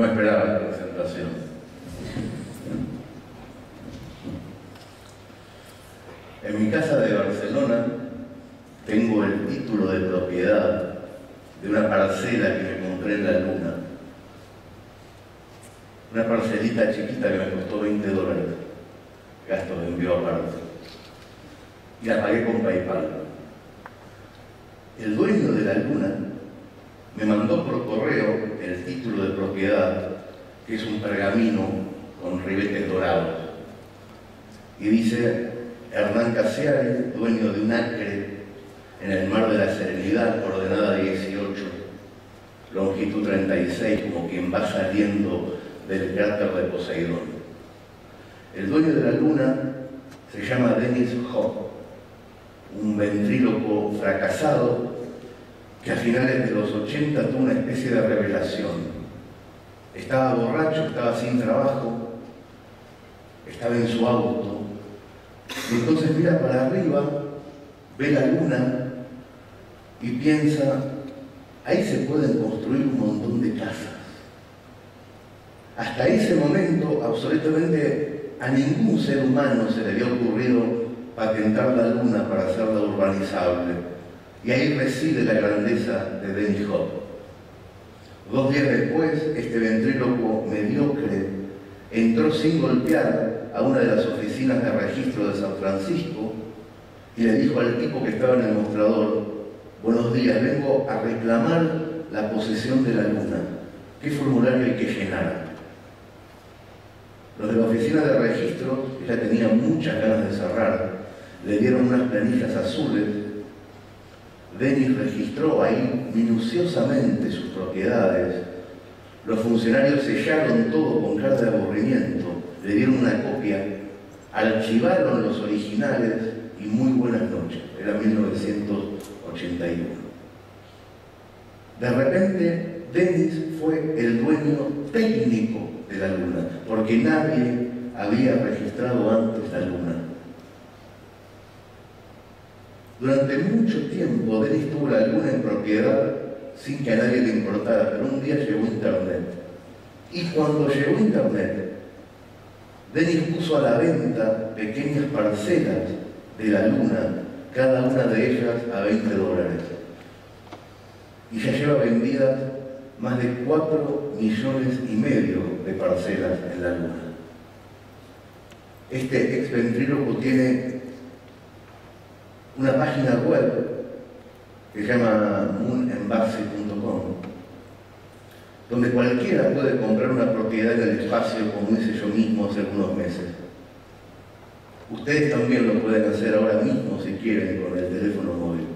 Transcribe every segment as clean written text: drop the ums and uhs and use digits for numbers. No me esperaba la presentación. En mi casa de Barcelona tengo el título de propiedad de una parcela que me compré en La Luna. Una parcelita chiquita que me costó $20, gastos de envío aparte. Y la pagué con PayPal. El dueño de La Luna me mandó por correo el título de propiedad, que es un pergamino con ribetes dorados. Y dice: Hernán Casiari, dueño de un acre en el Mar de la Serenidad, ordenada 18, longitud 36, como quien va saliendo del cráter de Poseidón. El dueño de La Luna se llama Dennis, un ventríloco fracasado que a finales de los 80 tuvo una especie de revelación. Estaba borracho, estaba sin trabajo, estaba en su auto, y entonces mira para arriba, ve la luna y piensa: ahí se pueden construir un montón de casas. Hasta ese momento, absolutamente a ningún ser humano se le había ocurrido patentar la luna para hacerla urbanizable. Y ahí reside la grandeza de Dennis Hop. 2 días después, este ventríloco mediocre entró sin golpear a una de las oficinas de registro de San Francisco y le dijo al tipo que estaba en el mostrador: buenos días, vengo a reclamar la posesión de la luna. ¿Qué formulario hay que llenar? Los de la oficina de registro, ella tenía muchas ganas de cerrar, le dieron unas planillas azules. Dennis registró ahí minuciosamente sus propiedades. Los funcionarios sellaron todo con cara de aburrimiento, le dieron una copia, archivaron los originales y muy buenas noches. Era 1981. De repente, Dennis fue el dueño técnico de la luna, porque nadie había registrado antes la luna. Durante mucho tiempo, Dennis tuvo la luna en propiedad sin que a nadie le importara, pero un día llegó Internet. Y cuando llegó Internet, Dennis puso a la venta pequeñas parcelas de la luna, cada una de ellas a $20. Y ya lleva vendidas más de 4,5 millones de parcelas en la luna. Este ex ventríloco tiene una página web que se llama moonembasse.com, donde cualquiera puede comprar una propiedad en el espacio, como hice yo mismo hace algunos meses. Ustedes también lo pueden hacer ahora mismo, si quieren, con el teléfono móvil.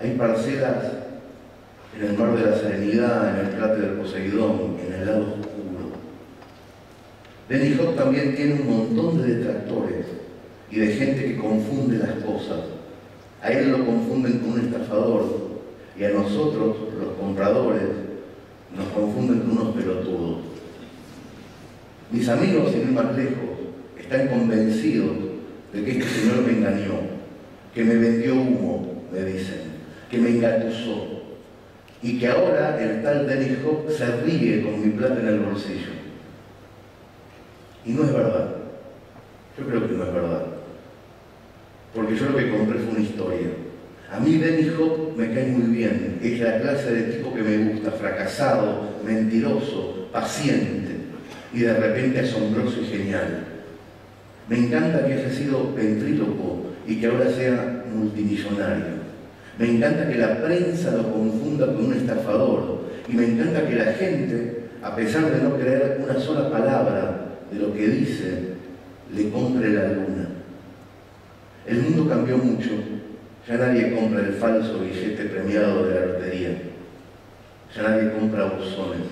Hay parcelas en el Mar de la Serenidad, en el cráter del Poseidón, en el lado oscuro. Dennis Hop también tiene un montón de detractores y de gente que confunde las cosas. A él lo confunden con un estafador y a nosotros, los compradores, nos confunden con unos pelotudos. Mis amigos, sin ir más lejos, están convencidos de que este señor me engañó, que me vendió humo, me dicen, que me engatusó, y que ahora el tal Dennis Hop se ríe con mi plata en el bolsillo. Y no es verdad. Yo creo que no es verdad. Porque yo lo que compré fue una historia. A mí Dennis Hop me cae muy bien. Es la clase de tipo que me gusta, fracasado, mentiroso, paciente. Y de repente asombroso y genial. Me encanta que haya sido ventríloco y que ahora sea multimillonario. Me encanta que la prensa lo confunda con un estafador. Y me encanta que la gente, a pesar de no creer una sola palabra de lo que dice, le compre la luna. El mundo cambió mucho. Ya nadie compra el falso billete premiado de la lotería. Ya nadie compra bolsones.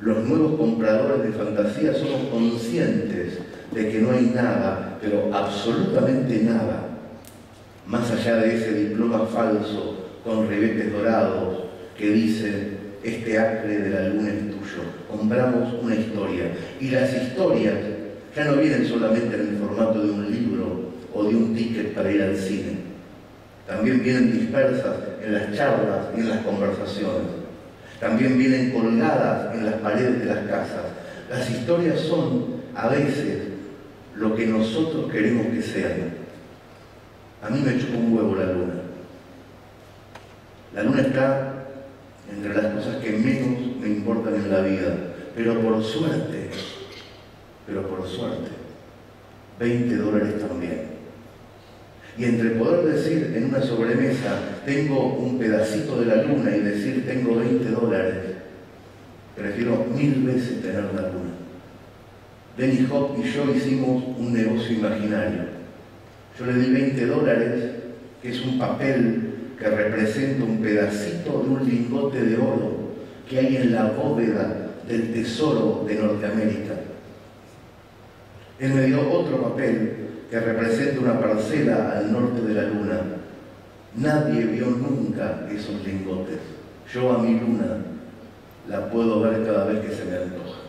Los nuevos compradores de fantasía somos conscientes de que no hay nada, pero absolutamente nada, más allá de ese diploma falso con ribetes dorados que dice: este acre de la luna es tuyo. Compramos una historia. Y las historias ya no vienen solamente en el formato de un libro o de un ticket para ir al cine. también vienen dispersas en las charlas y en las conversaciones, también vienen colgadas en las paredes de las casas. Las historias son, a veces, lo que nosotros queremos que sean. A mí me chupa un huevo la luna. La luna está entre las cosas que menos me importan en la vida, pero por suerte, 20 dólares también. Y entre poder decir en una sobremesa, tengo un pedacito de la luna, y decir tengo 20 dólares, prefiero 1000 veces tener una luna. Dennis Hop y yo hicimos un negocio imaginario. Yo le di 20 dólares, que es un papel que representa un pedacito de un lingote de oro que hay en la bóveda del Tesoro de Norteamérica. Él me dio otro papel que representa una parcela al norte de la luna. Nadie vio nunca esos lingotes. Yo a mi luna la puedo ver cada vez que se me antoja.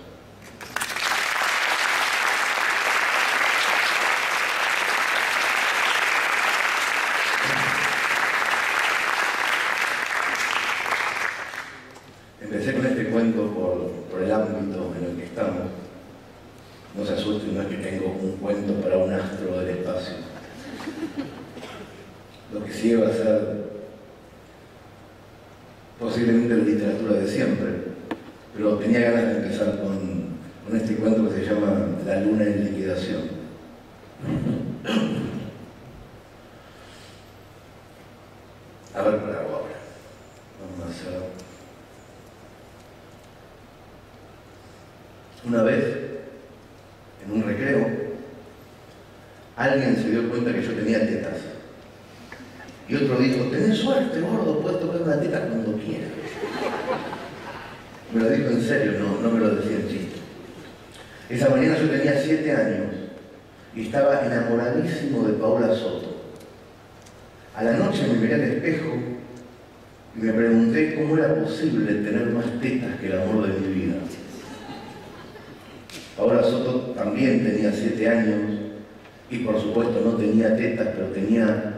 Empecé con este cuento por el ámbito en el que estamos. No se asusten, no es que tengo un cuento para un astro del espacio. Lo que sí va a ser posiblemente la literatura de siempre, pero tenía ganas de empezar con este cuento que se llama La luna en liquidación. A ver, para ahora. Vamos a hacer. Una vez, en un recreo, alguien se dio cuenta que yo tenía tetas. Y otro dijo, tenés suerte, gordo, puedes tocar una teta cuando quieras. Me lo dijo en serio, no me lo decía en chiste. Esa mañana yo tenía 7 años y estaba enamoradísimo de Paola Soto. A la noche me miré al espejo y me pregunté cómo era posible tener más tetas que el amor de mi vida. Ahora Soto también tenía 7 años y por supuesto no tenía tetas, pero tenía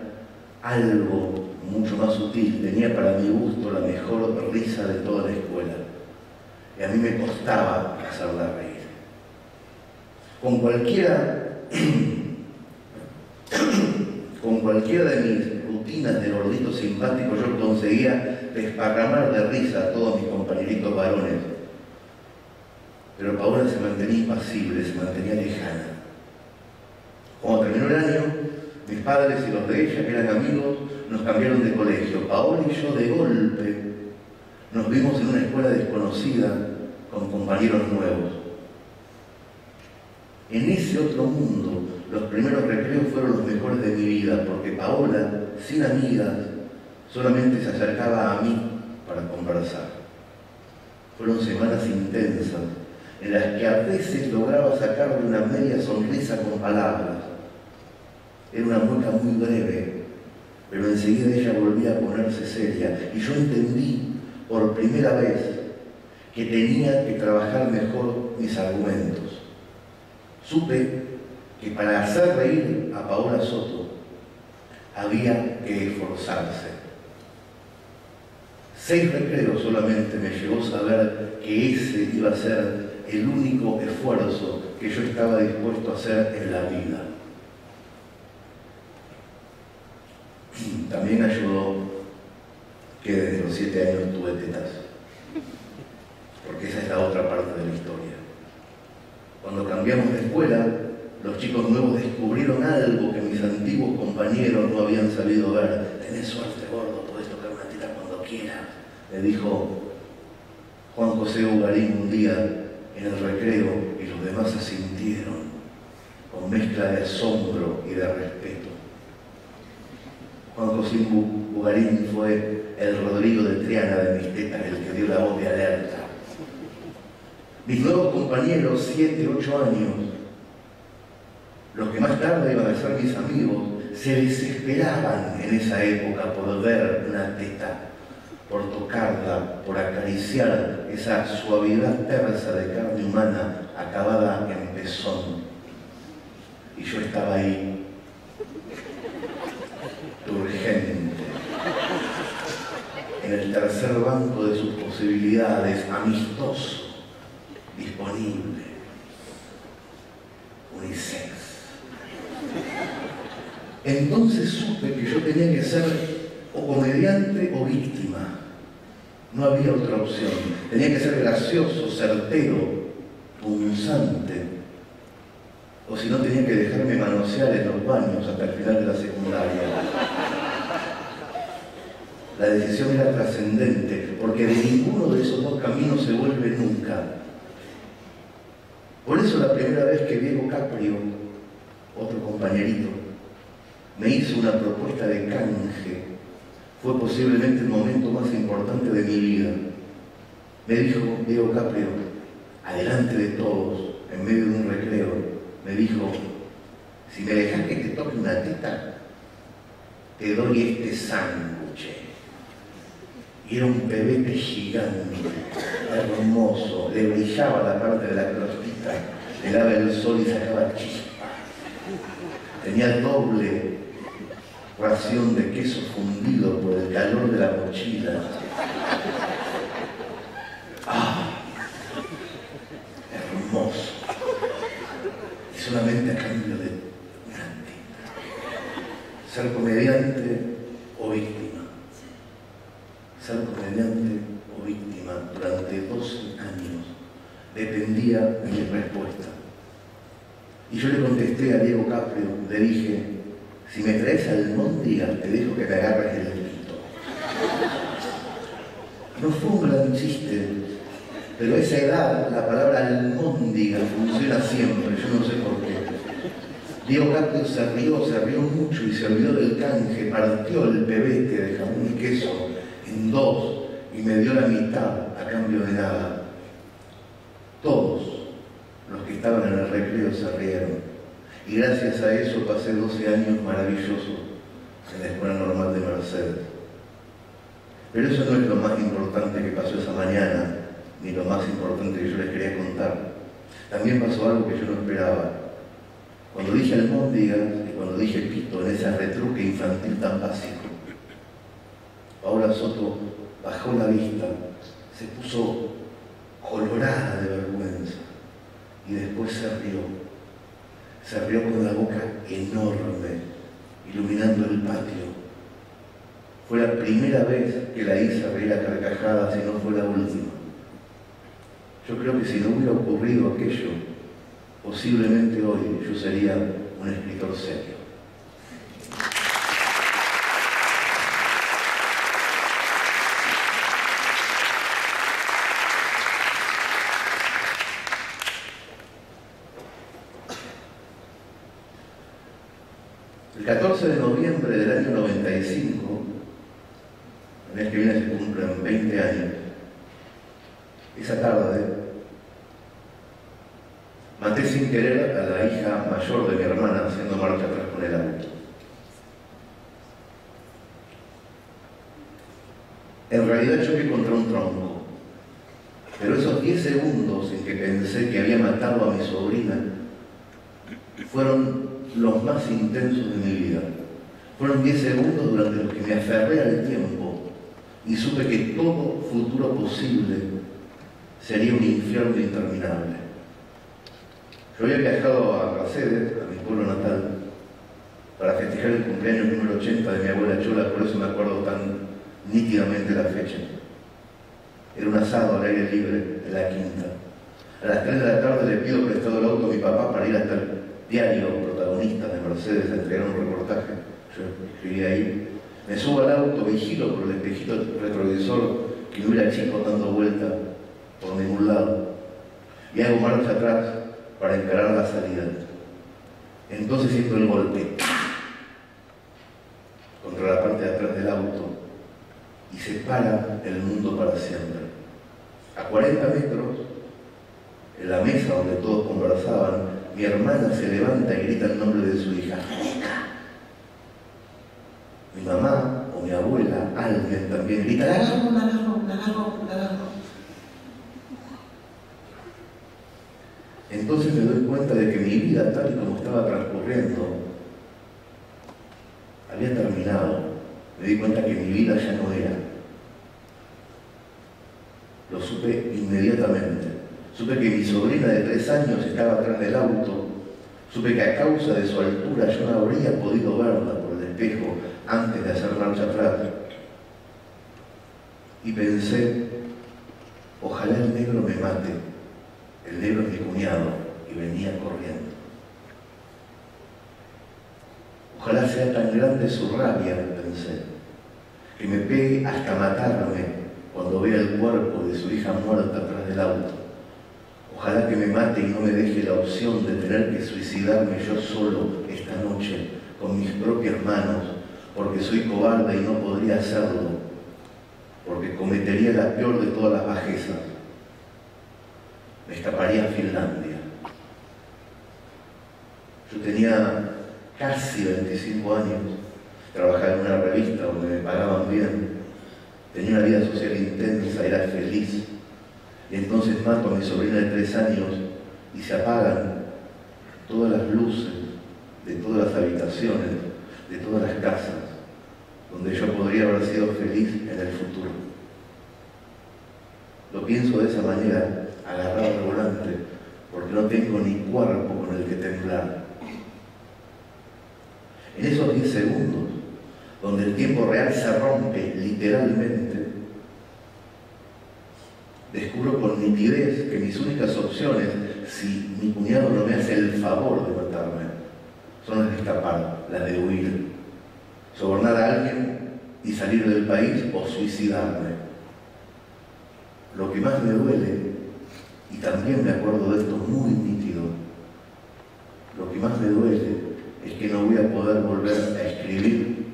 algo mucho más sutil. Tenía, para mi gusto, la mejor risa de toda la escuela. Y a mí me costaba hacerla reír. Con cualquiera de mis rutinas de gordito simpático yo conseguía desparramar de risa a todos mis compañeritos varones. Pero Paola se mantenía impasible, se mantenía lejana. Cuando terminó el año, mis padres y los de ella, que eran amigos, nos cambiaron de colegio. Paola y yo, de golpe, nos vimos en una escuela desconocida con compañeros nuevos. En ese otro mundo, los primeros recreos fueron los mejores de mi vida, porque Paola, sin amigas, solamente se acercaba a mí para conversar. Fueron semanas intensas, en las que a veces lograba sacarle una media sonrisa con palabras. Era una mueca muy breve, pero enseguida ella volvía a ponerse seria, y yo entendí por primera vez que tenía que trabajar mejor mis argumentos. Supe que para hacer reír a Paola Soto había que esforzarse. 6 recreos solamente me llevó a saber que ese iba a ser el único esfuerzo que yo estaba dispuesto a hacer en la vida. También ayudó que desde los 7 años tuve tetas, porque esa es la otra parte de la historia. Cuando cambiamos de escuela, los chicos nuevos descubrieron algo que mis antiguos compañeros no habían sabido ver. Tenés suerte, gordo, podés tocar una teta cuando quieras, le dijo Juan José Ugarín un día en el recreo, y los demás asintieron con mezcla de asombro y de respeto. Juan José Ugarín fue el Rodrigo de Triana de mis tetas, el que dio la voz de alerta. Mis nuevos compañeros, 7, 8 años, los que más tarde iban a ser mis amigos, se desesperaban en esa época por ver una teta, por tocarla, por acariciar esa suavidad tersa de carne humana acabada en pezón. Y yo estaba ahí, turgente, en el tercer banco de sus posibilidades, amistoso, disponible, unisex. Entonces supe que yo tenía que ser o comediante o víctima. No había otra opción. Tenía que ser gracioso, certero, punzante. O si no, tenía que dejarme manosear en los baños hasta el final de la secundaria. La decisión era trascendente, porque de ninguno de esos dos caminos se vuelve nunca. Por eso la primera vez que Diego Caprio, otro compañerito, me hizo una propuesta de canje, fue posiblemente el momento más importante de mi vida. Me dijo Diego Caprio, adelante de todos, en medio de un recreo, me dijo, si me dejas que te toque una teta, te doy este sándwich. Y era un pebete gigante, hermoso, le brillaba la parte de la crostita, le daba el sol y sacaba chispa. Tenía doble ración de queso fundido por el calor de la mochila. ¡Ah! Hermoso. Solamente a cambio de una. Ser comediante o víctima. Ser comediante o víctima durante 12 años dependía de mi respuesta. Y yo le contesté a Diego Caprio, le dije, si me traes albóndigas, te dejo que me agarres el grito. No fue un gran chiste. Pero a esa edad, la palabra almóndiga funciona siempre, yo no sé por qué. Diego Caprio se rió mucho y se olvidó del canje, partió el pebete de jamón y queso en dos y me dio la mitad a cambio de nada. Todos los que estaban en el recreo se rieron. Y gracias a eso pasé 12 años maravillosos en la Escuela Normal de Mercedes. Pero eso no es lo más importante que pasó esa mañana, ni lo más importante que yo les quería contar. También pasó algo que yo no esperaba. Cuando dije almóndigas y cuando dije pito en ese retruque infantil tan básico, Paola Soto bajó la vista, se puso colorada de vergüenza y después se rió. Se rió con la boca enorme, iluminando el patio. Fue la primera vez que la hice reír a carcajadas y no fue la última. Yo creo que si no hubiera ocurrido aquello, posiblemente hoy yo sería un escritor serio. El 14 de noviembre del año 95, el mes que viene se cumplen 20 años, esa tarde, maté sin querer a la hija mayor de mi hermana haciendo marcha atrás con el auto. En realidad choqué contra un tronco, pero esos 10 segundos en que pensé que había matado a mi sobrina fueron los más intensos de mi vida. Fueron 10 segundos durante los que me aferré al tiempo y supe que todo futuro posible sería un infierno interminable. Yo había viajado a Mercedes, a mi pueblo natal, para festejar el cumpleaños número 80 de mi abuela Chola, por eso me acuerdo tan nítidamente la fecha. Era un asado al aire libre de la quinta. A las 3 de la tarde le pido prestado el auto a mi papá para ir hasta el diario protagonista de Mercedes a entregar un reportaje. Yo escribí ahí. Me subo al auto, vigilo por el espejito retrovisor que no hubiera chico dando vuelta por ningún lado. Y hago marcha atrás para encarar la salida. Entonces siento el golpe contra la parte de atrás del auto y se para el mundo para siempre. A 40 metros, en la mesa donde todos conversaban, mi hermana se levanta y grita el nombre de su hija. Mi mamá o mi abuela, alguien también grita, la agarro, la agarro, la agarro, la agarro. Entonces me doy cuenta de que mi vida, tal y como estaba transcurriendo, había terminado. Me di cuenta que mi vida ya no era. lo supe inmediatamente. Supe que mi sobrina de 3 años estaba atrás del auto, supe que a causa de su altura yo no habría podido verla por el espejo antes de hacer marcha atrás. Y pensé, ojalá el negro me mate, el negro es mi cuñado y venía corriendo. Ojalá sea tan grande su rabia, pensé, que me pegue hasta matarme cuando vea el cuerpo de su hija muerta atrás del auto. Ojalá que me mate y no me deje la opción de tener que suicidarme yo solo esta noche con mis propias manos, porque soy cobarde y no podría hacerlo, porque cometería la peor de todas las bajezas. Me escaparía a Finlandia. Yo tenía casi 25 años, trabajaba en una revista donde me pagaban bien, tenía una vida social intensa, era feliz. Y entonces mato a mi sobrina de 3 años y se apagan todas las luces de todas las habitaciones, de todas las casas, donde yo podría haber sido feliz en el futuro. Lo pienso de esa manera, agarrado al volante, porque no tengo ni cuerpo con el que temblar. En esos 10 segundos, donde el tiempo real se rompe literalmente, descubro con nitidez que mis únicas opciones, si mi cuñado no me hace el favor de matarme, son las de escapar, las de huir, sobornar a alguien y salir del país o suicidarme. Lo que más me duele, y también me acuerdo de esto muy nítido, lo que más me duele es que no voy a poder volver a escribir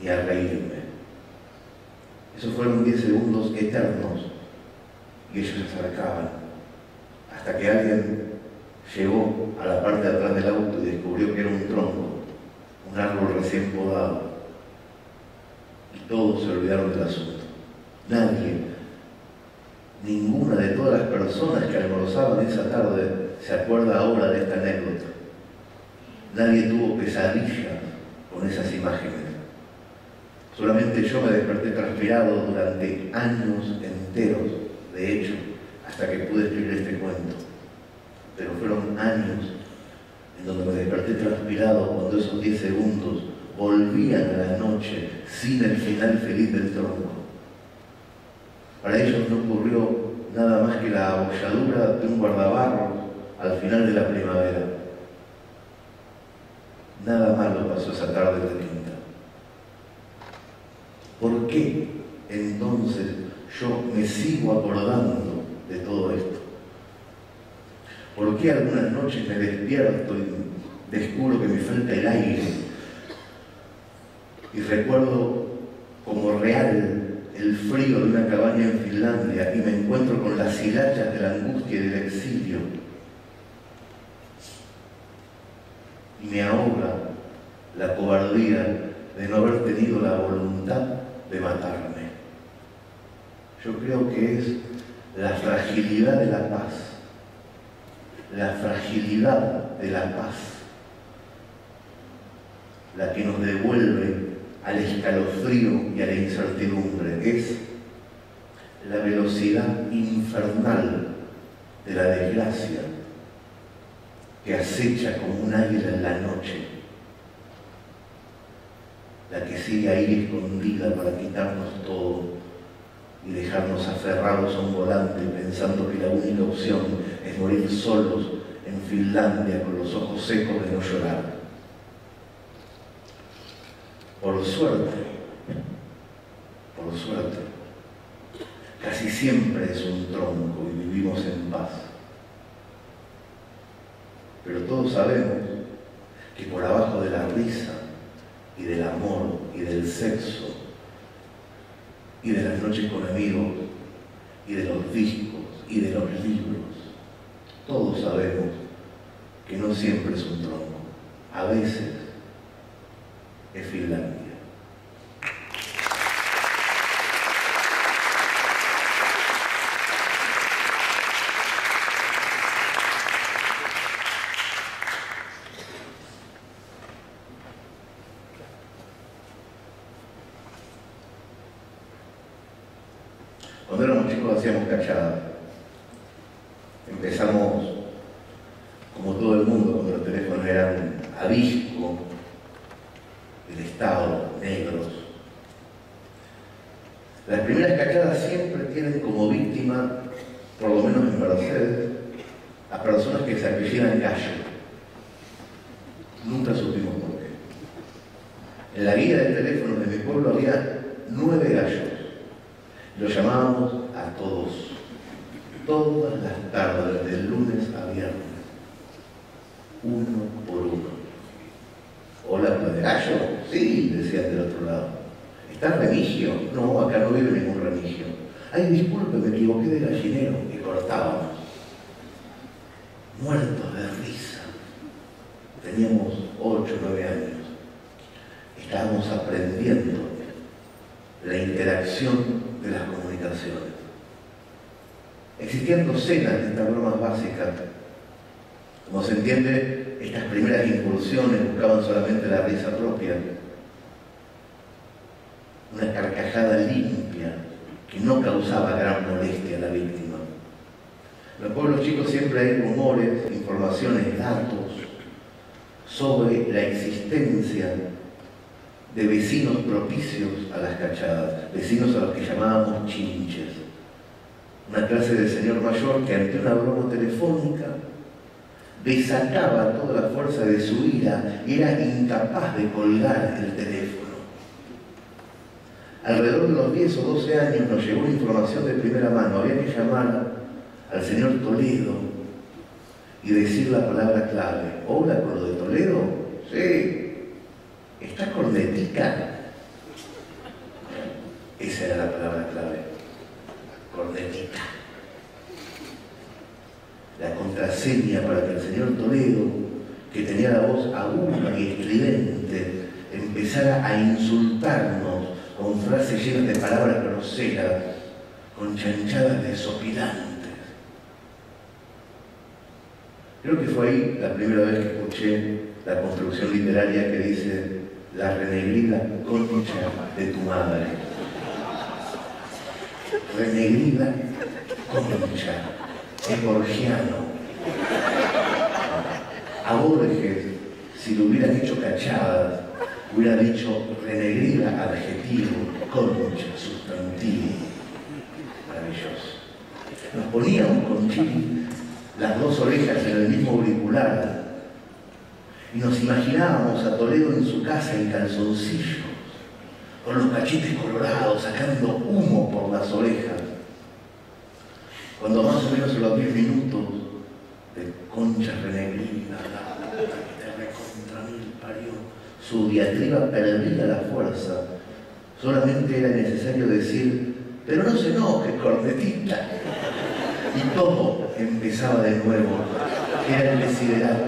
ni a reírme. Esos fueron 10 segundos eternos. Y ellos se acercaban, hasta que alguien llegó a la parte de atrás del auto y descubrió que era un tronco, un árbol recién podado. Y todos se olvidaron del asunto. Nadie, ninguna de todas las personas que almorzaban esa tarde se acuerda ahora de esta anécdota. Nadie tuvo pesadillas con esas imágenes. Solamente yo me desperté transpirado durante años enteros. De hecho, hasta que pude escribir este cuento. Pero fueron años en donde me desperté transpirado cuando esos 10 segundos volvían a la noche sin el final feliz del tronco. Para ellos no ocurrió nada más que la abolladura de un guardabarros al final de la primavera. Nada malo pasó esa tarde de quinta. ¿Por qué entonces yo me sigo acordando de todo esto? ¿Por qué algunas noches me despierto y descubro que me falta el aire? Y recuerdo como real el frío de una cabaña en Finlandia y me encuentro con las hilachas de la angustia y del exilio. Y me ahoga la cobardía de no haber tenido la voluntad de matarme. Yo creo que es la fragilidad de la paz, la fragilidad de la paz, la que nos devuelve al escalofrío y a la incertidumbre. Es la velocidad infernal de la desgracia que acecha como un águila en la noche, la que sigue ahí escondida para quitarnos todo y dejarnos aferrados a un volante pensando que la única opción es morir solos en Finlandia con los ojos secos de no llorar. Por suerte, casi siempre es un tronco y vivimos en paz. Pero todos sabemos que por abajo de la risa y del amor y del sexo y de las noches con amigos, y de los discos, y de los libros, todos sabemos que no siempre es un tronco. A veces es Finlandia. Cuando éramos chicos hacíamos cachada. Empezamos, como todo el mundo, cuando los teléfonos eran avisco, del Estado, negros. Las primeras cachadas siempre tienen como víctima, por lo menos en Mercedes, a personas que sacrifican gallo. Nunca supimos por qué. En la guía de teléfonos de mi pueblo había 9 gallos. Los llamábamos a todos. Todas las tardes, de lunes a viernes. Uno por uno. Hola, ¿puede gallo? Sí, decían del otro lado. ¿Está Remigio? No, acá no vive ningún Remigio. Ay, disculpe, me equivoqué de gallinero. Y cortábamos. Muertos de risa. Teníamos 8 o 9 años. Estábamos aprendiendo la interacción de las comunicaciones. Existían docenas de estas bromas básicas. Como se entiende, estas primeras incursiones buscaban solamente la risa propia. Una carcajada limpia que no causaba gran molestia a la víctima. En los pueblos chicos siempre hay rumores, informaciones, datos sobre la existencia de vecinos propicios a las cachadas, vecinos a los que llamábamos chinches. Una clase de señor mayor que ante una broma telefónica desataba toda la fuerza de su ira y era incapaz de colgar el teléfono. Alrededor de los 10 o 12 años nos llegó información de primera mano. Había que llamar al señor Toledo y decir la palabra clave. ¿Hola con lo de Toledo? Sí. ¿Estás cornetica? Esa era la palabra clave. Cornetita. La contraseña para que el señor Toledo, que tenía la voz aguda y estridente, empezara a insultarnos con frases llenas de palabras groseras, con chanchadas desopilantes. Creo que fue ahí la primera vez que escuché la construcción literaria que dice la renegrida concha de tu madre. Renegrida concha. Es borgiano. A Borges, si lo hubieran hecho cachadas, hubiera dicho renegrida, adjetivo, concha, sustantivo. Maravilloso. Nos poníamos con chile las dos orejas en el mismo auricular y nos imaginábamos a Toledo en su casa en calzoncillos, con los cachetes colorados, sacando humo por las orejas. Cuando más o menos a los 10 minutos de concha renegridas, la puta que te recontra mil parió, su diatriba perdía la fuerza. Solamente era necesario decir, pero no se enoje, cornetita. Y todo empezaba de nuevo. Era el desiderato.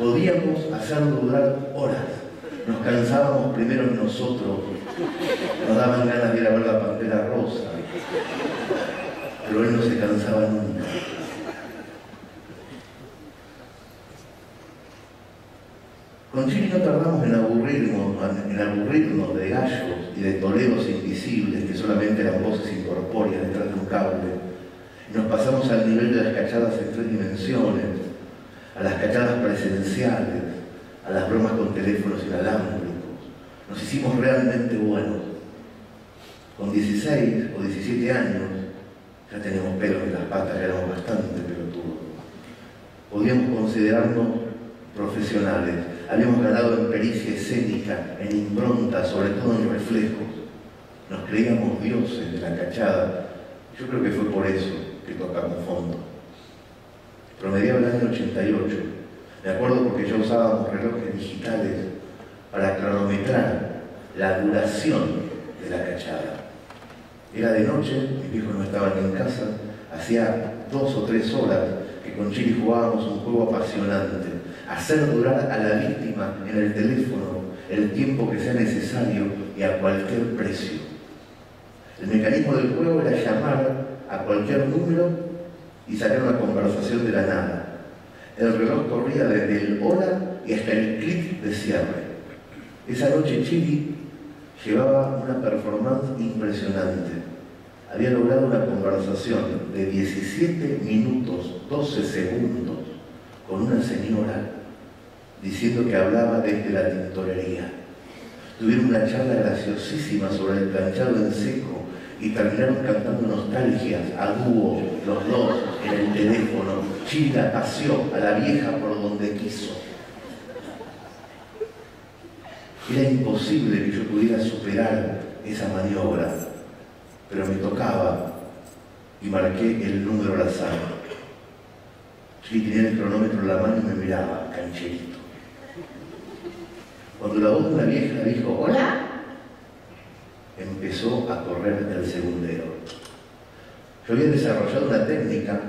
Podíamos hacerlo durar horas. Nos cansábamos primero nosotros. Nos daban ganas de ir a ver la Pantera Rosa. Pero él no se cansaba nunca. Con Chile no tardamos en aburrirnos de gallos y de toledos invisibles que solamente eran voces incorpóreas detrás de un cable. Nos pasamos al nivel de las cachadas en 3 dimensiones, a las cachadas presenciales, a las bromas con teléfonos inalámbricos. Nos hicimos realmente buenos. Con 16 o 17 años, ya teníamos pelos en las patas, ya éramos bastante pelotudos. Podíamos considerarnos profesionales. Habíamos ganado en pericia escénica, en impronta, sobre todo en reflejos. Nos creíamos dioses de la cachada. Yo creo que fue por eso que tocamos fondo. Promediaba el año 88. Me acuerdo porque ya usábamos relojes digitales para cronometrar la duración de la cachada. Era de noche, mis viejos no estaban en casa, hacía 2 o 3 horas que con Chile jugábamos un juego apasionante. Hacer durar a la víctima en el teléfono el tiempo que sea necesario y a cualquier precio. El mecanismo del juego era llamar a cualquier número y sacar una conversación de la nada. El reloj corría desde el hola y hasta el clic de cierre. Esa noche Chile llevaba una performance impresionante. había logrado una conversación de 17 minutos, 12 segundos, con una señora diciendo que hablaba desde la tintorería. Tuvieron una charla graciosísima sobre el planchado en seco y terminaron cantando nostalgias a dúo, los dos, en el teléfono. Chila paseó a la vieja por donde quiso. Era imposible que yo pudiera superar esa maniobra, pero me tocaba y marqué el número al azar. Chili tenía el cronómetro en la mano y me miraba, cancherito. Cuando la voz de una vieja dijo, ¡hola!, empezó a correr el segundero. Yo había desarrollado una técnica,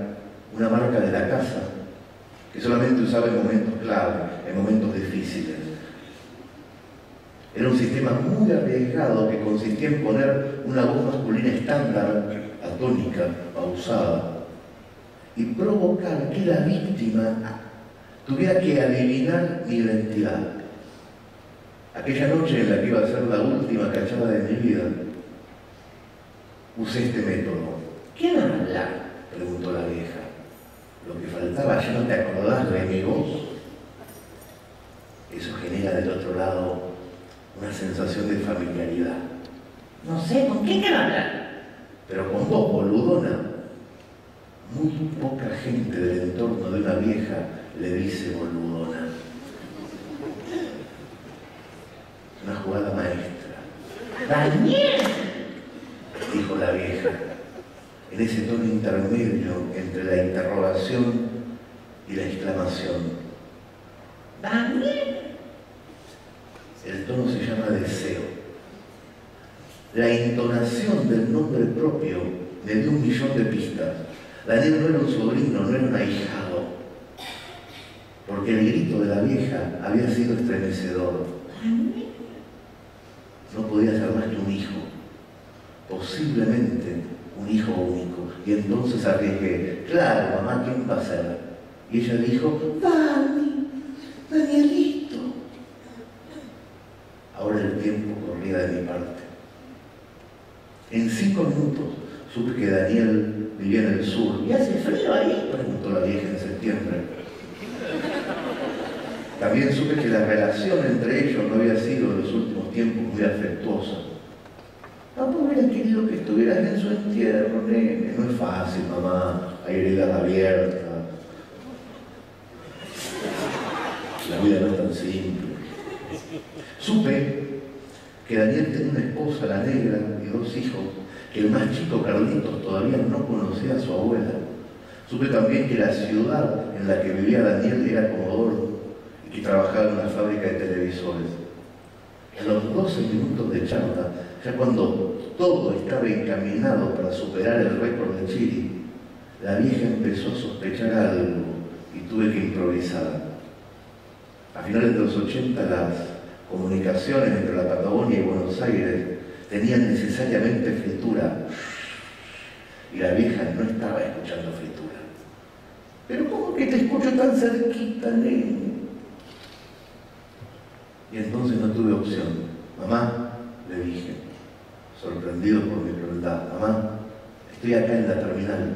una marca de la casa, que solamente usaba en momentos clave, en momentos difíciles. Era un sistema muy arriesgado que consistía en poner una voz masculina estándar, atónica, pausada, y provocar que la víctima tuviera que adivinar mi identidad. Aquella noche en la que iba a ser la última cachada de mi vida, usé este método. ¿Quién habla?, preguntó la vieja. Lo que faltaba, ya no te acordás de mi voz. Eso genera del otro lado una sensación de familiaridad. No sé, ¿con quién quiero hablar? Pero con vos, boludona. Muy poca gente del entorno de una vieja le dice boludona. Una jugada maestra. ¡Daniel!, dijo la vieja, en ese tono intermedio entre la interrogación y la exclamación. ¡Daniel! El tono se llama deseo. La entonación del nombre propio me dio un millón de pistas. Daniel no era un sobrino, no era un ahijado. Porque el grito de la vieja había sido estremecedor. No podía ser más que un hijo. Posiblemente un hijo único. Y entonces arriesgué. Claro, mamá, ¿quién va a ser? Y ella dijo, Dani, Danielito. Ahora el tiempo corría de mi parte. En 5 minutos supe que Daniel vivía en el sur. ¿Y hace frío ahí?, preguntó la vieja en septiembre. También supe que la relación entre ellos no había sido en los últimos tiempos muy afectuosa. Papá hubiera querido que estuvieras en su entierro, nene. No es fácil, mamá. Hay heridas abiertas. La vida no es tan simple. Supe que Daniel tenía una esposa, la negra, y 2 hijos, que el más chico, Carlitos, todavía no conocía a su abuela. Supe también que la ciudad en la que vivía Daniel era Comodoro y que trabajaba en una fábrica de televisores. A los 12 minutos de charla, ya cuando todo estaba encaminado para superar el récord de Chile, la vieja empezó a sospechar algo y tuve que improvisar. A finales de los 80, las comunicaciones entre la Patagonia y Buenos Aires tenían necesariamente fritura. Y la vieja no estaba escuchando fritura. Pero ¿cómo que te escucho tan cerquita, nene? Y entonces no tuve opción. Mamá, le dije, sorprendido por mi crueldad, mamá, estoy acá en la terminal.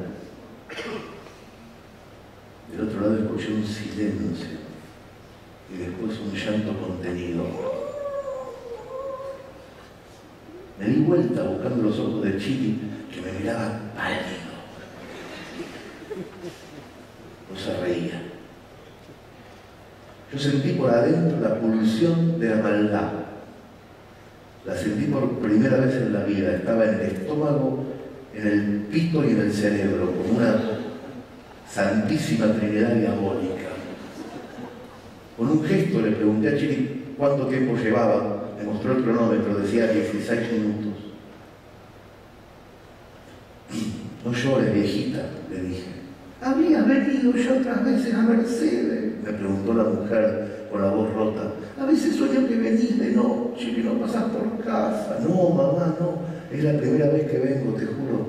Del otro lado escuché un silencio. Y después un llanto contenido. Me di vuelta buscando los ojos de Chili, que me miraba pálido. No se reía. Yo sentí por adentro la pulsión de la maldad. La sentí por primera vez en la vida. Estaba en el estómago, en el pito y en el cerebro, como una santísima trinidad diabólica. Con un gesto le pregunté a Chili cuánto tiempo llevaba, me mostró el cronómetro, decía 16 minutos. No llores, viejita, le dije. ¿Habías venido ya otras veces a Mercedes?, me preguntó la mujer con la voz rota. A veces sueño que venís de noche, que no pasás por casa. No, mamá, no, es la primera vez que vengo, te juro.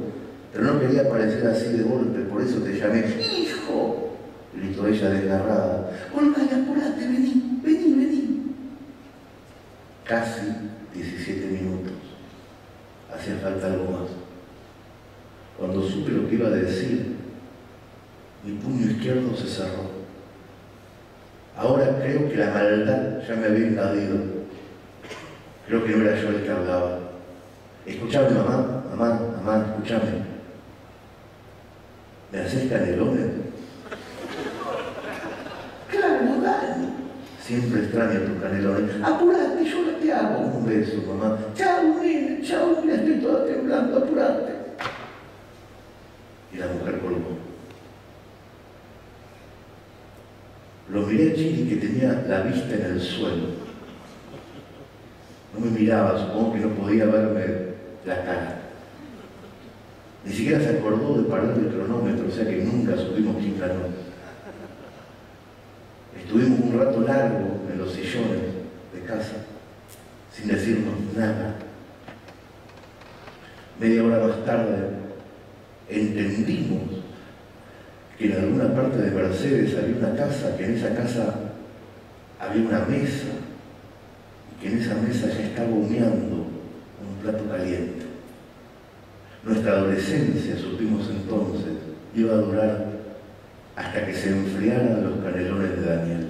Pero no quería aparecer así de golpe, por eso te llamé. ¡Hijo!, gritó ella desgarrada. Volvá y apurate, vení, vení, vení. Casi 17 minutos. Hacía falta algo más. Cuando supe lo que iba a decir, mi puño izquierdo se cerró. Ahora creo que la maldad ya me había invadido. Creo que no era yo el que hablaba. Escuchame, mamá, mamá, mamá, escuchame. ¿Me haces canelones? Claro, dale. Siempre extraño tus canelones. Apurate, yo no te hago. Un beso, mamá. Chau, nene, chau, mira, estoy toda temblando, apurate. Y la mujer colgó. Lo miré a Chili, que tenía la vista en el suelo. No me miraba, supongo que no podía verme la cara. Ni siquiera se acordó de parar el cronómetro, o sea que nunca supimos quién ganó. Estuvimos un rato largo en los sillones de casa, sin decirnos nada. Media hora más tarde, entendimos que en alguna parte de Mercedes había una casa, que en esa casa había una mesa, y que en esa mesa ya estaba humeando un plato caliente. Nuestra adolescencia, supimos entonces, iba a durar hasta que se enfriaran los canelones de Daniel.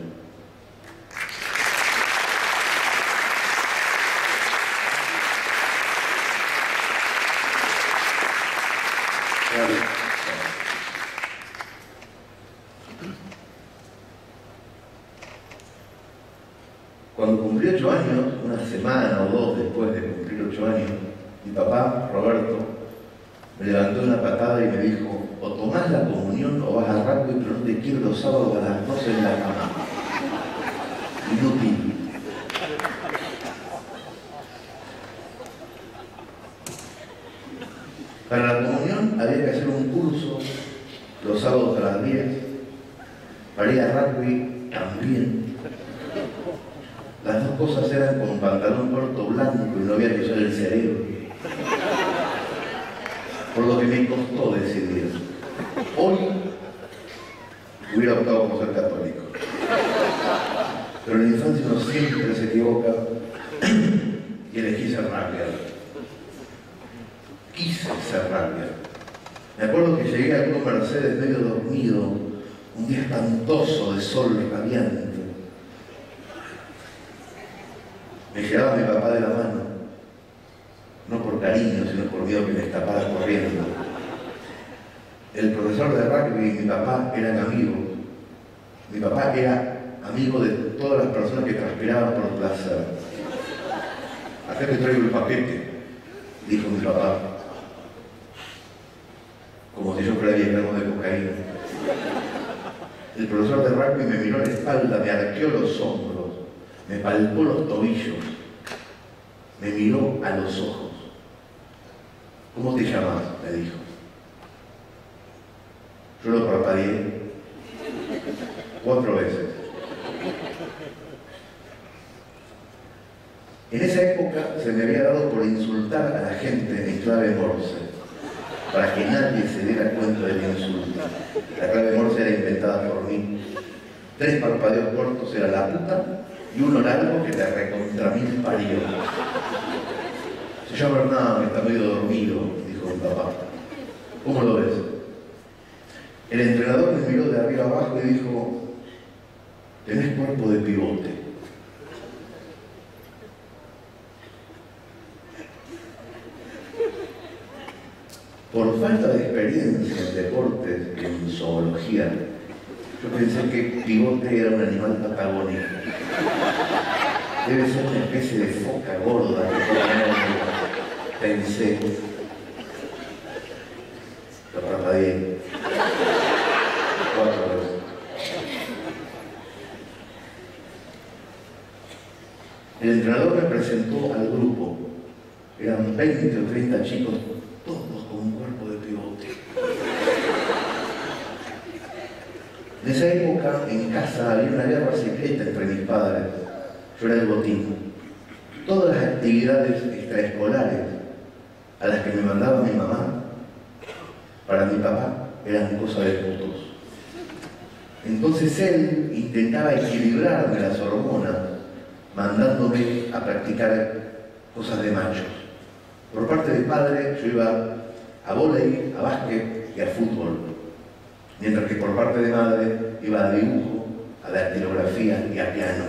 Cuando cumplí 8 años, una semana o dos después de cumplir 8 años, mi papá, Roberto, me levantó una patada y me dijo: o tomás la comunión o vas a rango, pero no te quiero los sábados a las 12 en la cama. Inútil. Para la comunión había que hacer un curso los sábados a las 10. Para ir a rugby también. Las dos cosas eran con pantalón corto blanco y no había que usar el cerebro. Por lo que me costó decidir. Hoy hubiera optado por ser católico. Pero en la infancia uno siempre se equivoca y elegí ser rugby. Quise ser rabia. Me acuerdo que llegué a un Mercedes medio dormido, un día espantoso de sol radiante. Me llevaba mi papá de la mano, no por cariño, sino por miedo que me escapara corriendo. El profesor de rugby y mi papá eran amigos. Mi papá era amigo de todas las personas que transpiraban por placer. Acá te traigo el paquete, dijo mi papá. Como si yo fuera llenado de cocaína. El profesor de rugby me miró la espalda, me arqueó los hombros, me palpó los tobillos, me miró a los ojos. ¿Cómo te llamas?, me dijo. Yo lo parpadeé 4 veces. En esa época se me había dado por insultar a la gente en clave Morse, para que nadie se diera cuenta del insulto. La clave Morse era inventada por mí. 3 parpadeos cortos era la puta y uno largo que te recontra mil parió. Se llama Bernardo, que está medio dormido, dijo mi papá. ¿Cómo lo ves? El entrenador me miró de arriba abajo y dijo: tenés cuerpo de pivote. Por falta de experiencia en deportes y en zoología, yo pensé que pivote era un animal patagónico. Debe ser una especie de foca gorda que pensé. Lo parpadeé 4 veces. El entrenador me presentó al grupo. Eran 20 o 30 chicos, todos con un cuerpo de pivote. En esa época, en casa, había una guerra secreta entre mis padres. Yo era el botín. Todas las actividades extraescolares a las que me mandaba mi mamá, para mi papá, eran cosas de putos. Entonces él intentaba equilibrarme las hormonas, mandándome a practicar cosas de machos. Por parte de padre, yo iba a vóley, a básquet y al fútbol, mientras que por parte de madre iba a dibujo, a dactilografía y a piano.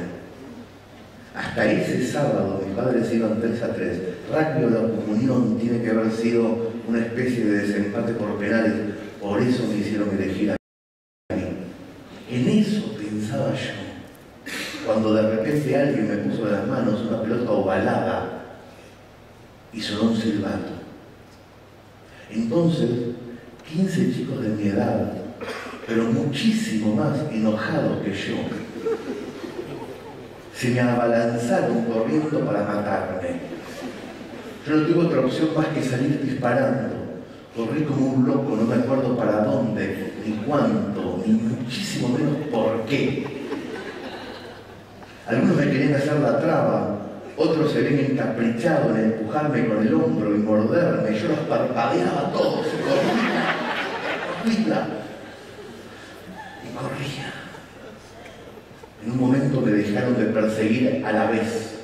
Hasta ese sábado mis padres iban 3-3. Rápido la comunión tiene que haber sido una especie de desempate por penales, por eso me hicieron elegir a mí. En eso pensaba yo, cuando de repente alguien me puso en las manos una pelota ovalada y sonó un silbato. Entonces, 15 chicos de mi edad, pero muchísimo más enojados que yo, se me abalanzaron corriendo para matarme. Yo no tuve otra opción más que salir disparando. Corrí como un loco, no me acuerdo para dónde, ni cuánto, ni muchísimo menos por qué. Algunos me querían hacer la traba, otros se ven encaprichados en empujarme con el hombro y morderme. Yo los parpadeaba a todos y corría. Y corría. En un momento me dejaron de perseguir a la vez.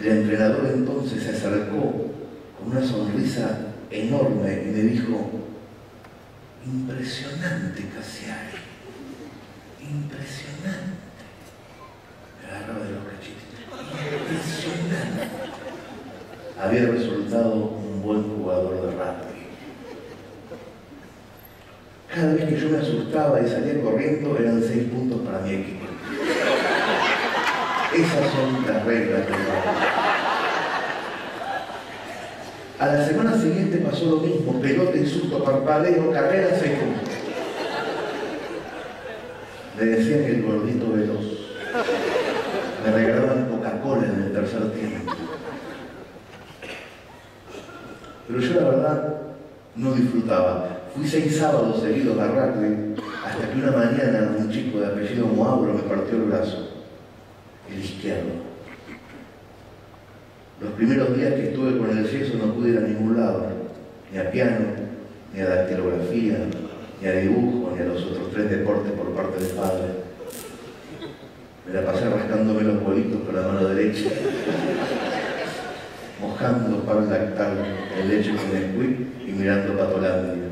El entrenador entonces se acercó con una sonrisa enorme y me dijo: impresionante, Casiari, impresionante. Me agarraba de los cachetes. Impresionante. Había resultado un buen jugador de rugby. Cada vez que yo me asustaba y salía corriendo eran 6 puntos para mi equipo. Esas son las reglas del rugby. A la semana siguiente pasó lo mismo: pelota, insulto, parpadeo, carrera, 6 puntos. Me decían el gordito veloz. Me regalaban Coca-Cola en el tercer tiempo. Pero yo la verdad no disfrutaba. Fui 6 sábados seguidos a rugby, hasta que una mañana un chico de apellido Mauro me partió el brazo, el izquierdo. Los primeros días que estuve con el yeso no pude ir a ningún lado, ni a piano, ni a dactilografía, ni a dibujo, ni a los otros 3 deportes por parte del padre. Me la pasé rascándome los bolitos con la mano derecha, mojando para lactar el leche con el cuí y mirando Patolandia.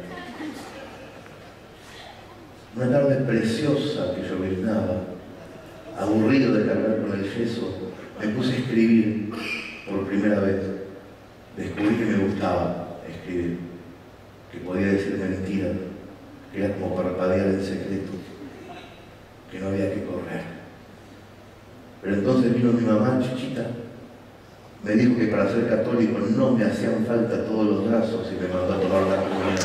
Una tarde preciosa que lloviznaba, aburrido de cargar con el yeso, me puse a escribir por primera vez. Descubrí que me gustaba escribir, que podía decir mentiras, que era como parpadear en secreto, que no había que correr. Pero entonces vino mi mamá, chichita, me dijo que para ser católico no me hacían falta todos los brazos y me mandó a tomar la comunión.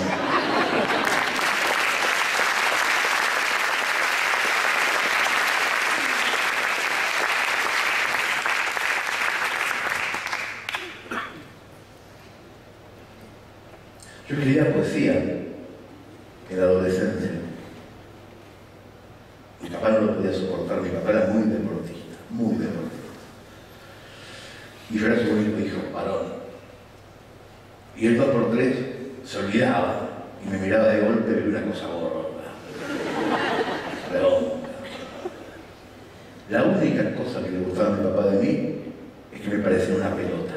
Yo escribía poesía en la adolescencia. Mi papá no lo podía soportar, mi papá era muy deportista, y yo era su único hijo, varón. Y el 2x3 se olvidaba y me miraba de golpe y vi una cosa gorda, redonda. La única cosa que le gustaba a mi papá de mí es que me parecía una pelota.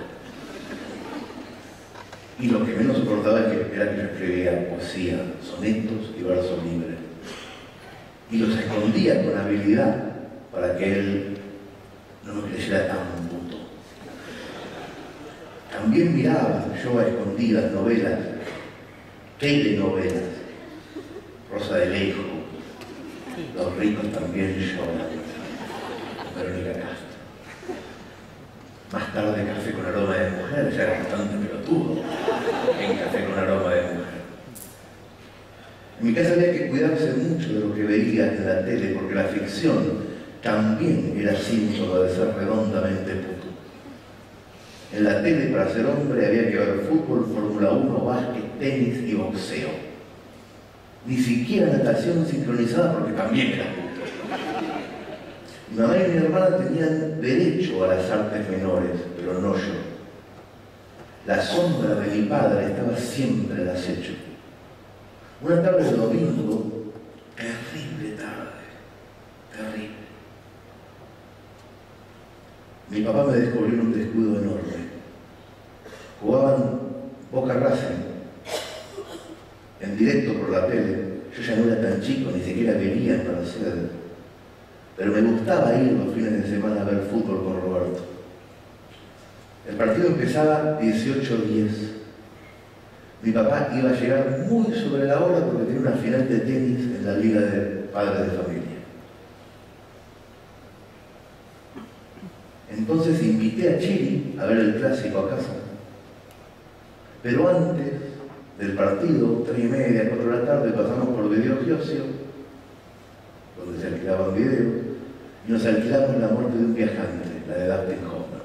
Y lo que menos soportaba era que yo escribía poesía, sonetos y versos libres. Y los escondía con habilidad para que él no me creyera tan puto. También miraba yo a escondidas novelas, telenovelas, Rosa de Lejo, Los ricos también lloran, Verónica Castro. Más tarde Café con Aroma de Mujer, ya era bastante pelotudo en Café con Aroma de Mujer. En mi casa había que cuidarse mucho de lo que veía en la tele, porque la ficción también era síntoma de ser redondamente puto. En la tele, para ser hombre, había que ver fútbol, Fórmula 1, básquet, tenis y boxeo. Ni siquiera natación sincronizada, porque también era puto. Mi mamá y mi hermana tenían derecho a las artes menores, pero no yo. La sombra de mi padre estaba siempre al acecho. Una tarde de domingo, terrible tarde, terrible. Mi papá me descubrió en un descuido enorme. Jugaban Boca Racing, en directo por la tele. Yo ya no era tan chico, ni siquiera venía para hacer, pero me gustaba ir los fines de semana a ver fútbol con Roberto. El partido empezaba 18:10. Mi papá iba a llegar muy sobre la hora porque tenía una final de tenis en la liga de padres de familia. Entonces invité a Chiri a ver el clásico a casa. Pero antes del partido, 3:30, 4 de la tarde, pasamos por Video Giosio, donde se alquilaban videos, y nos alquilamos La muerte de un viajante, la de Dustin Hoffman.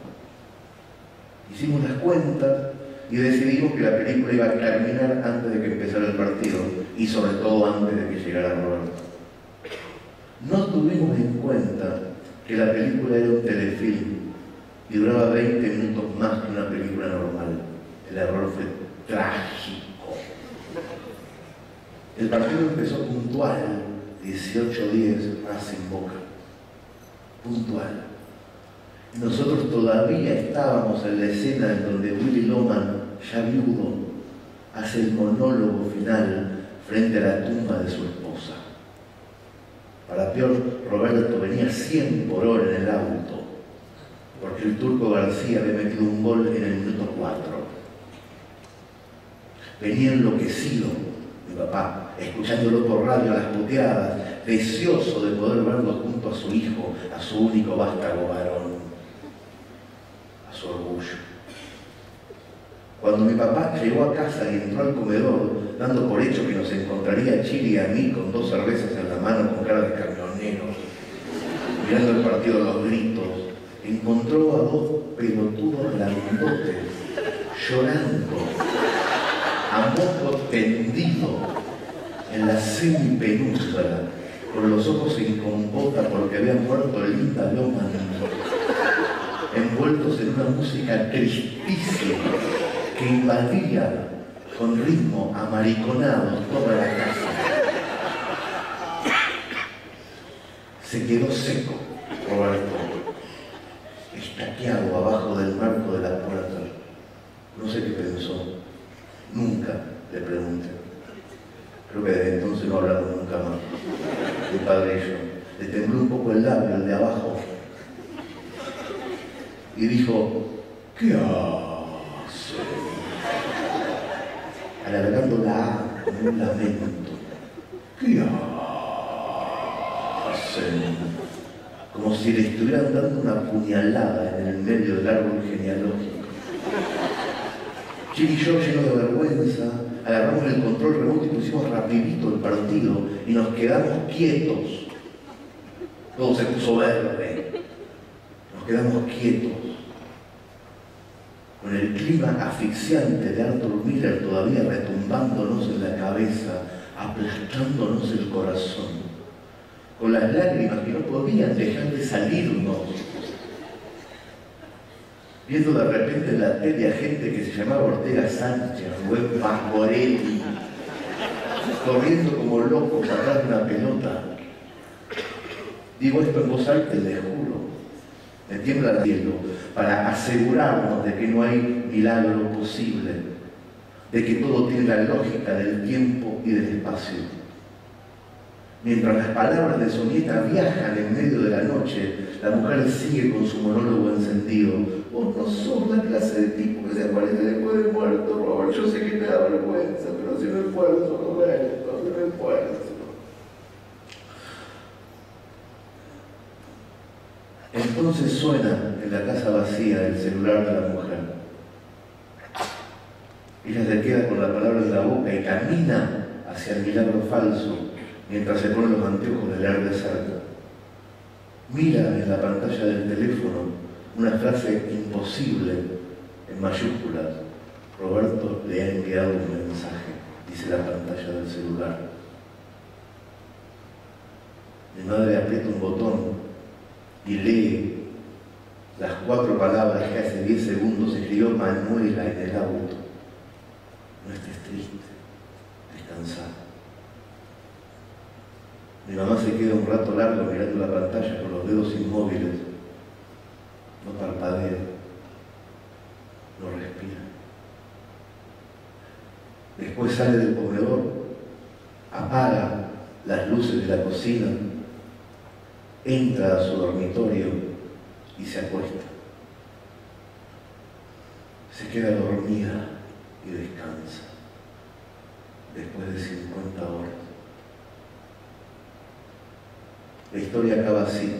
Hicimos las cuentas y decidimos que la película iba a terminar antes de que empezara el partido, y sobre todo antes de que llegara Roberto. No tuvimos en cuenta que la película era un telefilm y duraba 20 minutos más que una película normal. El error fue trágico. El partido empezó puntual, 18:10, Racing Boca. Puntual. Nosotros todavía estábamos en la escena en donde Willy Loman, ya viudo, hace el monólogo final frente a la tumba de su esposa. Para peor, Roberto venía 100 por hora en el auto, porque el Turco García había metido un gol en el minuto 4. Venía enloquecido, mi papá, escuchándolo por radio a las puteadas, deseoso de poder verlo junto a su hijo, a su único vástago varón, a su orgullo. Cuando mi papá llegó a casa y entró al comedor, dando por hecho que nos encontraría Chiri y a mí con 2 cervezas en la mano con cara de camionero, mirando el partido a los gritos, encontró a 2 pelotudos grandotes llorando, a moco tendido, en la semipenumbra, con los ojos sin compota porque habían muerto Linda Loman, envueltos en una música tristísima que invadía con ritmo amariconado toda la casa. Se quedó seco Roberto, estaqueado abajo del marco de la puerta. No sé qué pensó, nunca le pregunté. Creo que desde entonces no hablamos nunca más. Mi padre y yo. Le tembló un poco el labio, el de abajo, y dijo: ¿qué hace? Alargando la A con un lamento. ¿Qué hacen? Como si le estuvieran dando una puñalada en el medio del árbol genealógico. Chiri y yo, llenos de vergüenza, agarramos el control remoto y pusimos rapidito el partido y nos quedamos quietos. Todo se puso verde. Nos quedamos quietos. Con el clima asfixiante de Arthur Miller todavía retumbándonos en la cabeza, aplastándonos el corazón, con las lágrimas que no podían dejar de salirnos, viendo de repente en la tele a gente que se llamaba Ortega Sánchez, o Pasquarelli, corriendo como locos atrás de una pelota. Digo esto en voz alta, les juro, me tiembla el cielo, para asegurarnos de que no hay milagro posible, de que todo tiene la lógica del tiempo y del espacio. Mientras las palabras de su nieta viajan en medio de la noche, la mujer sigue con su monólogo encendido. Vos no sos la clase de tipo que se aparece después de muerto, Robert. Yo sé que te da vergüenza, pero si me esfuerzo, Roberto, si me esfuerzo. Entonces suena en la casa vacía el celular de la mujer. Ella se queda con la palabra en la boca y camina hacia el milagro falso, mientras se ponen los anteojos de leer de cerca. Mira en la pantalla del teléfono una frase imposible en mayúsculas. Roberto le ha enviado un mensaje, dice la pantalla del celular. Mi madre aprieta un botón y lee las 4 palabras que hace 10 segundos escribió Manuela en el auto. No estés triste, descansa. Mi mamá se queda un rato largo mirando la pantalla con los dedos inmóviles. No parpadea, no respira. Después sale del comedor, apaga las luces de la cocina, entra a su dormitorio y se acuesta. Se queda dormida y descansa. Después de 50 horas. La historia acaba así.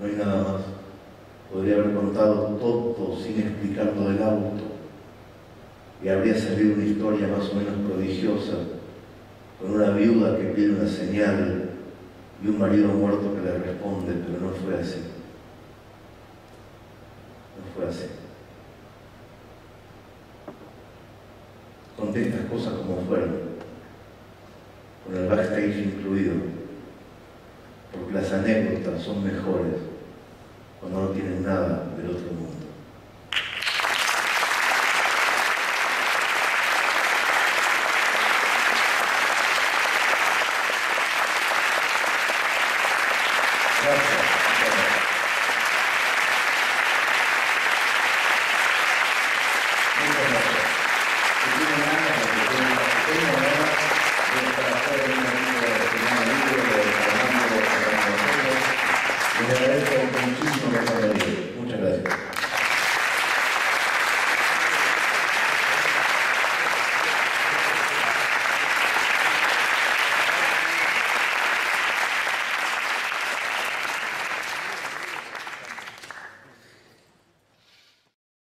No hay nada más. Podría haber contado todo sin explicar lo del auto. Y habría salido una historia más o menos prodigiosa, con una viuda que pide una señal y un marido muerto que le responde, pero no fue así. No fue así. Conté estas cosas como fueron, con el backstage incluido, porque las anécdotas son mejores cuando no tienen nada del otro mundo.